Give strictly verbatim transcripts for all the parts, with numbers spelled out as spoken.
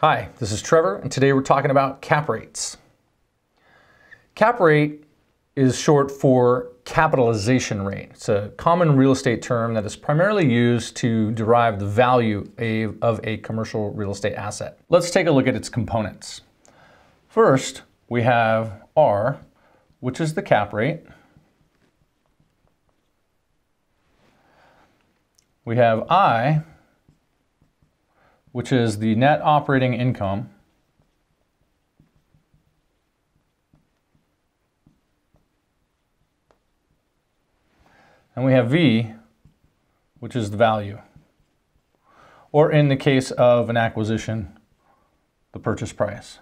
Hi, this is Trevor, and today we're talking about cap rates. Cap rate is short for capitalization rate. It's a common real estate term that is primarily used to derive the value of a commercial real estate asset. Let's take a look at its components. First, we have R, which is the cap rate. We have I, which is the net operating income. And we have V, which is the value. Or in the case of an acquisition, the purchase price.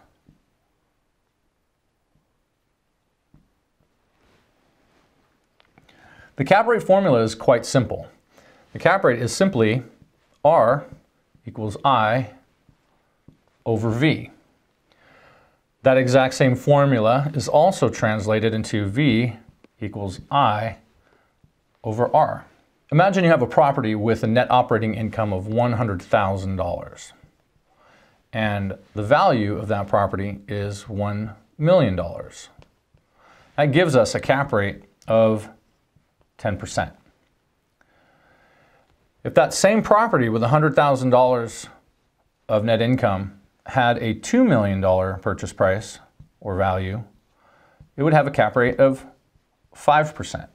The cap rate formula is quite simple. The cap rate is simply R equals I over V. That exact same formula is also translated into V equals I over R. Imagine you have a property with a net operating income of one hundred thousand dollars, and the value of that property is one million dollars. That gives us a cap rate of ten percent. If that same property with one hundred thousand dollars of net income had a two million dollar purchase price or value, it would have a cap rate of five percent.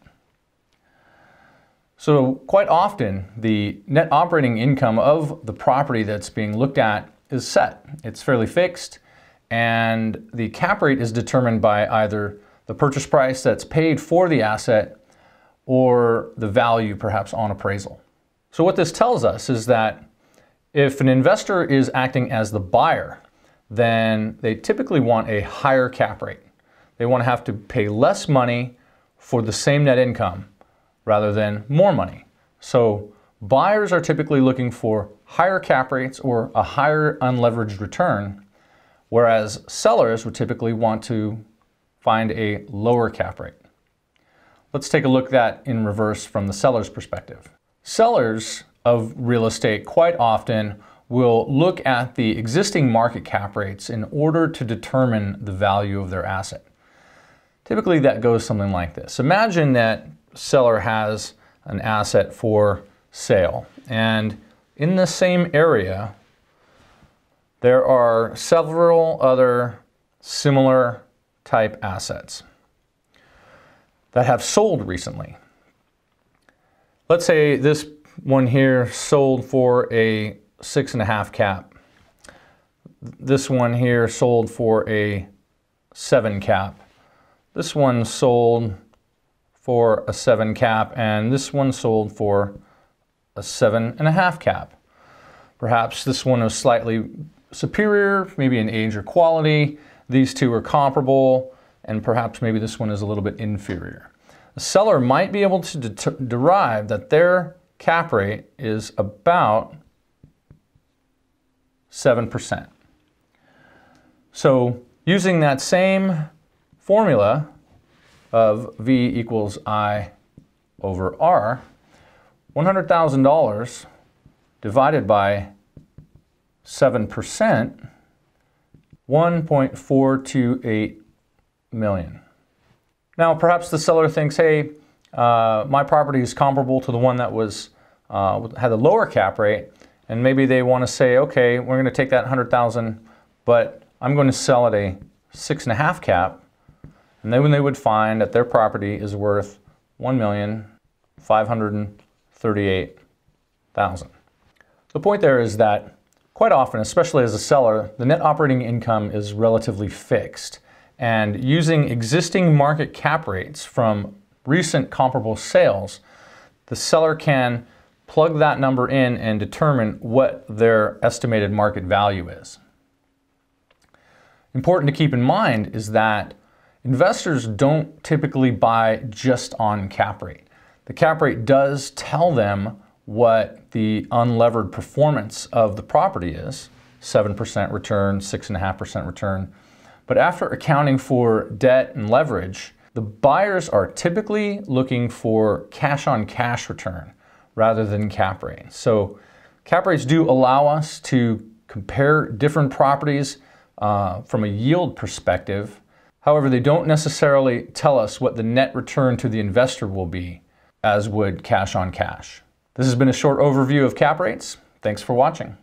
So quite often, the net operating income of the property that's being looked at is set. It's fairly fixed, and the cap rate is determined by either the purchase price that's paid for the asset or the value perhaps on appraisal. So what this tells us is that if an investor is acting as the buyer, then they typically want a higher cap rate. They want to have to pay less money for the same net income rather than more money. So buyers are typically looking for higher cap rates or a higher unleveraged return, whereas sellers would typically want to find a lower cap rate. Let's take a look at that in reverse from the seller's perspective. Sellers of real estate quite often will look at the existing market cap rates in order to determine the value of their asset. Typically that goes something like this. Imagine that seller has an asset for sale, and in the same area there are several other similar type assets that have sold recently. Let's say this one here sold for a six and a half cap. This one here sold for a seven cap. This one sold for a seven cap, and this one sold for a seven and a half cap. Perhaps this one is slightly superior, maybe in age or quality. These two are comparable, and perhaps maybe this one is a little bit inferior. The seller might be able to de derive that their cap rate is about seven percent. So using that same formula of V equals I over R, one hundred thousand dollars divided by seven percent, one point four two eight million. Now, perhaps the seller thinks, hey, uh, my property is comparable to the one that was uh, had a lower cap rate, and maybe they want to say, okay, we're going to take that one hundred thousand dollars, but I'm going to sell at a six and a half cap, and then they would find that their property is worth one million five hundred thirty-eight thousand dollars. The point there is that quite often, especially as a seller, the net operating income is relatively fixed. And using existing market cap rates from recent comparable sales, the seller can plug that number in and determine what their estimated market value is. Important to keep in mind is that investors don't typically buy just on cap rate. The cap rate does tell them what the unlevered performance of the property is, seven percent return, six point five percent return. But after accounting for debt and leverage, the buyers are typically looking for cash-on-cash return rather than cap rates. So cap rates do allow us to compare different properties uh, from a yield perspective. However, they don't necessarily tell us what the net return to the investor will be, as would cash on cash. This has been a short overview of cap rates. Thanks for watching.